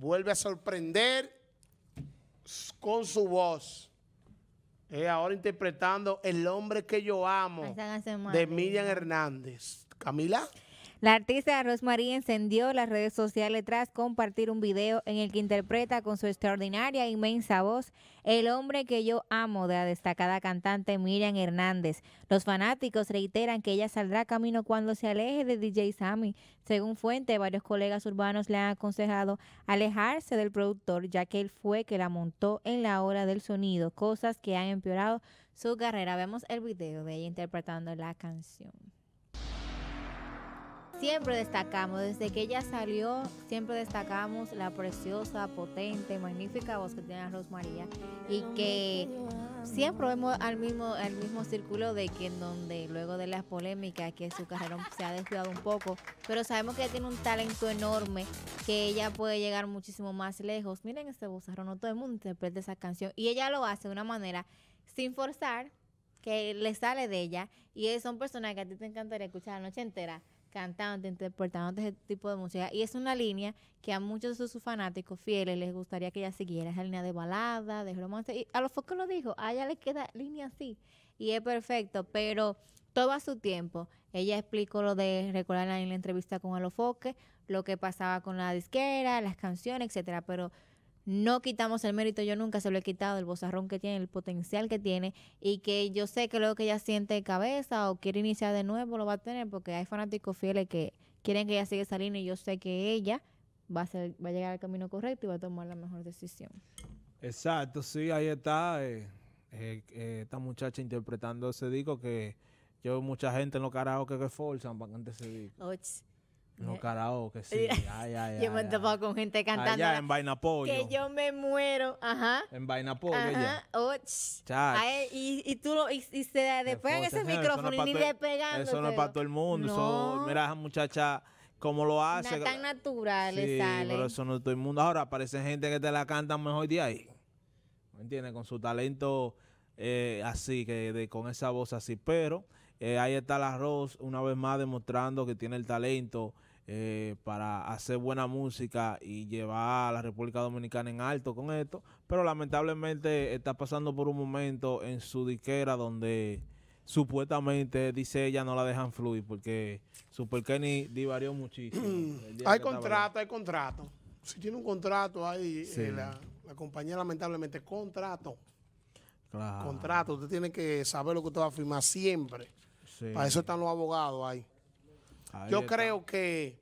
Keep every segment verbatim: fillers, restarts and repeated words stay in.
vuelve a sorprender con su voz. Eh, ahora interpretando El hombre que yo amo, de Miriam Hernández. Camila. La artista Rosmaría encendió las redes sociales tras compartir un video en el que interpreta con su extraordinaria e inmensa voz El hombre que yo amo, de la destacada cantante Miriam Hernández. Los fanáticos reiteran que ella saldrá camino cuando se aleje de D J Sammy. Según fuente, varios colegas urbanos le han aconsejado alejarse del productor, ya que él fue que la montó en la hora del sonido, cosas que han empeorado su carrera. Vemos el video de ella interpretando la canción. Siempre destacamos, desde que ella salió, siempre destacamos la preciosa, potente, magnífica voz que tiene Rosmaría, y que siempre vemos al mismo, al mismo círculo de que en donde luego de las polémicas que su carrera se ha desviado un poco, pero sabemos que ella tiene un talento enorme, que ella puede llegar muchísimo más lejos. Miren este bozarrón, no todo el mundo interpreta esa canción, y ella lo hace de una manera sin forzar, que le sale de ella, y son personas que a ti te encantaría escuchar la noche entera, cantando, interpretando ese tipo de música, y es una línea que a muchos de sus fanáticos fieles les gustaría que ella siguiera, esa línea de balada, de romance, y a los focos lo dijo, a ella le queda línea así, y es perfecto, pero todo a su tiempo. Ella explicó lo de recordar en la entrevista con Alofoque, lo que pasaba con la disquera, las canciones, etcétera, pero no quitamos el mérito, yo nunca se lo he quitado, el bozarrón que tiene, el potencial que tiene, y que yo sé que luego que ella siente de cabeza o quiere iniciar de nuevo lo va a tener, porque hay fanáticos fieles que quieren que ella siga saliendo, y yo sé que ella va a, ser, va a llegar al camino correcto y va a tomar la mejor decisión. Exacto, sí, ahí está eh, eh, eh, esta muchacha interpretando ese disco, que yo veo mucha gente en los karaoke que forzan para cantar ese disco. Oye. No, karaoke, sí. Ay, ay, yo me he topado con gente cantando. Allá en Vaina Pollo. Que yo me muero. Ajá. En Vaina Pollo. Ajá. Oh, ay, y, y tú lo, y, y se despegan ese micrófono y ni despegando. Eso no es para todo el mundo. No. Eso, mira esa muchacha cómo lo hace. No tan natural sí, le sale. Pero eso no es todo el mundo. Ahora aparece gente que te la cantan mejor de ahí. ¿Me entiendes? Con su talento eh, así, que de, con esa voz así. Pero eh, ahí está la Ros, una vez más demostrando que tiene el talento. Eh, para hacer buena música y llevar a la República Dominicana en alto con esto, pero lamentablemente está pasando por un momento en su disquera donde supuestamente, dice ella, no la dejan fluir, porque Super Kenny divarió muchísimo. Hay contrato, hay contrato. Si tiene un contrato, hay, sí. eh, la, la compañía lamentablemente, contrato. Claro. Contrato, usted tiene que saber lo que usted va a firmar siempre. Sí. Para eso están los abogados ahí. Ahí Yo está. creo que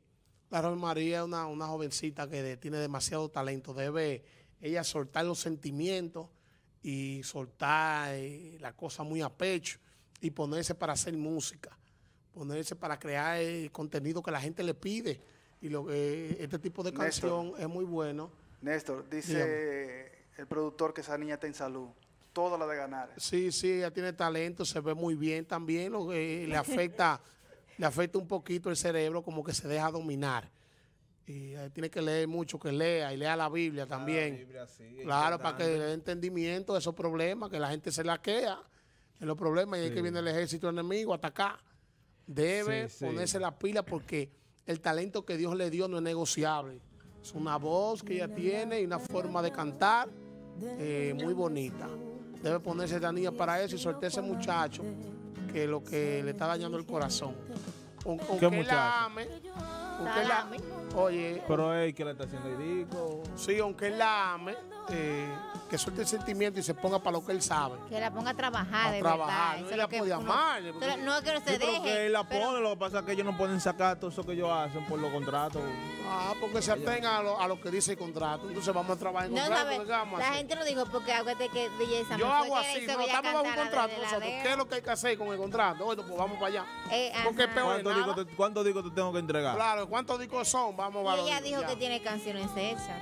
la Rosmaría es una, una jovencita que de, tiene demasiado talento. Debe ella soltar los sentimientos y soltar eh, la cosa muy a pecho y ponerse para hacer música, ponerse para crear el contenido que la gente le pide. Y lo eh, este tipo de canción, Néstor, es muy bueno. Néstor, dice el productor que esa niña está en salud. Toda la de ganar. Sí, sí, ella tiene talento, se ve muy bien también, lo que eh, le afecta... Le afecta un poquito el cerebro, como que se deja dominar. Y ahí tiene que leer mucho, que lea, y lea la Biblia también. La Biblia, sí, claro, para que le dé entendimiento de esos problemas, que la gente se laquea en los problemas, sí. Y ahí que viene el ejército enemigo, atacar. Debe sí, ponerse sí. la pila, porque el talento que Dios le dio no es negociable. Es una voz que ella tiene y una forma de cantar eh, muy bonita. Debe ponerse la niña para eso y soltar a ese muchacho, que lo que le está dañando el corazón. O, o ¿Qué que la ame, aunque la ame, oye, pero es que le está haciendo ridículo. Sí, aunque la ame, eh, que suelte el sentimiento y se ponga para lo que él sabe. Que la ponga a trabajar, a de trabajar. Verdad. No, ella puede amar. No, que no se yo deje. Creo que él la pone, pero... lo que pasa es que ellos no pueden sacar todo eso que ellos hacen por los contratos. Ah, porque se atengan a lo, a lo que dice el contrato. Entonces vamos a trabajar en no, contrato. No, la gente lo dijo porque acuérdate que D J Sammy. Yo hago así, no estamos bajo un contrato nosotros. ¿Qué es lo que hay que hacer con el contrato? Oye, pues vamos para allá. Eh, porque es peor. ¿Cuántos discos te, te tengo que entregar? Claro, ¿cuántos discos son? Vamos a ver. Ella dijo ya. que tiene canciones hechas.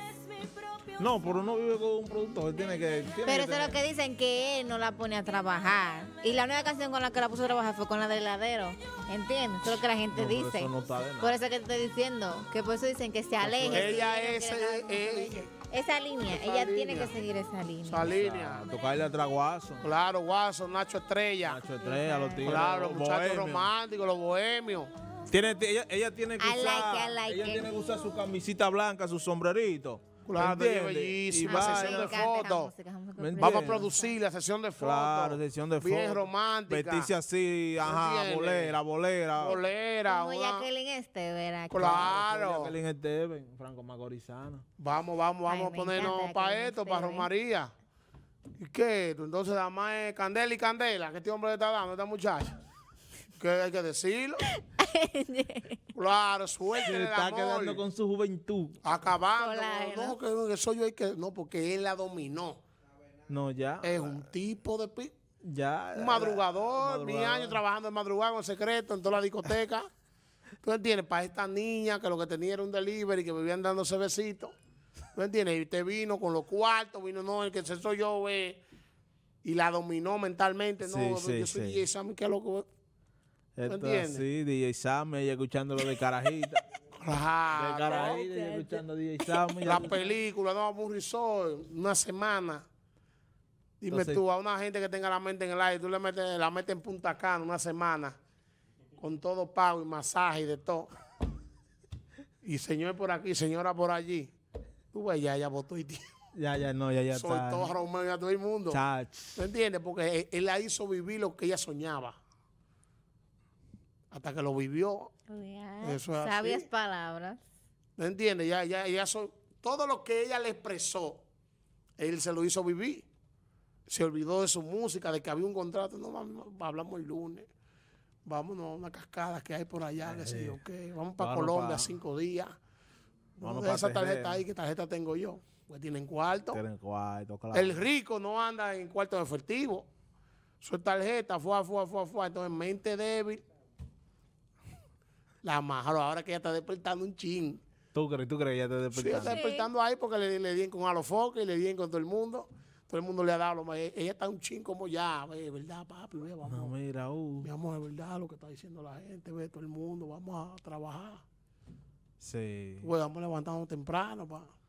No, pero uno vive con un productor, él tiene que... Tiene pero que eso es lo que dicen, que él no la pone a trabajar. Y la nueva canción con la que la puso a trabajar fue con la del heladero, ¿entiendes? Eso es lo que la gente no, dice. Eso no está de nada. Por eso que te estoy diciendo, que por eso dicen que se aleje. Ella es... Esa, ella. esa línea, esa ella línea. tiene que seguir esa línea. Esa línea. O sea, tocarle atrás Guaso. Claro, Guaso, Nacho Estrella. Nacho Estrella, los tíos. Claro, los muchachos románticos, los bohemios. Tiene, ella, ella tiene que usar, like, like ella tiene que usar su camisita blanca, su sombrerito. Claro, es bellísima. Ah, sesión de fotos. Vamos a producir la sesión de fotos. Claro, sesión de fotos. Bien romántica. Vestirse así, ajá, bolera, bolera. Bolera. Como Jacqueline Estévez. Claro. Jacqueline Estévez, Franco Magorizano. Vamos, vamos, vamos a ponernos para esto, para Rosmaría. ¿Y qué? Entonces, nada más es candela y candela. ¿Qué este hombre le está dando a esta muchacha? ¿Qué hay que decirlo? Claro, suerte. Se está amor. Quedando con su juventud. Acabando. Hola, no, no, que eso yo hay que. No, porque él la dominó. No, ya. Es un tipo de. Pi... Ya. Un madrugador. Mi año trabajando en madrugada con secreto en toda la discoteca. ¿Tú entiendes? Para esta niña que lo que tenía era un delivery que vivían dándose besitos. ¿Tú entiendes? Y usted vino con los cuartos, vino, no, el que se soy yo, eh, y la dominó mentalmente. No, sí, no sí, yo soy sí. D J Sammy, ¿qué es lo que? Esto así, D J Sammy, ella escuchando lo de Carajita. Claro. De Carajita, ella escuchando D J Sammy. La película, no, un resort, una semana. Dime entonces, tú, a una gente que tenga la mente en el aire, tú le metes, la metes en Punta Cana una semana, con todo pago y masaje y de todo. Y señor por aquí, señora por allí. Tú ves, ya, ya votó y tío. Ya, ya, no, ya, ya está. Soltó a Romeo y a todo el mundo. ¿Me entiendes? Porque él, él la hizo vivir lo que ella soñaba. Hasta que lo vivió. Yeah. Eso es sabias así. Palabras. ¿Me entiendes? Ya, ya, ya so, todo lo que ella le expresó, él se lo hizo vivir. Se olvidó de su música, de que había un contrato. No, vamos, hablamos el lunes. Vámonos a una cascada que hay por allá. Eh, sí, okay. Vamos para claro, Colombia pa. cinco días. Vamos no, esa tarjeta tejer. Ahí, ¿qué tarjeta tengo yo? Pues tienen cuarto. Tienen cuarto, claro. El rico no anda en cuarto de festivo. Su tarjeta, fue, fue, fue, fue. Entonces, mente débil. La majaro, ahora que ya está despertando un chin. ¿Tú crees? ¿Tú crees que ya está despertando? Sí, está despertando ahí porque le, le dieron con Alofoque y le dieron con todo el mundo. Todo el mundo le ha dado lo más. Ella está un chin como ya, ve, ¿verdad, papi? Ve, vamos, no, mira, uh. veamos, es verdad lo que está diciendo la gente, ve, todo el mundo, vamos a trabajar. Sí. Pues vamos levantando temprano, pa.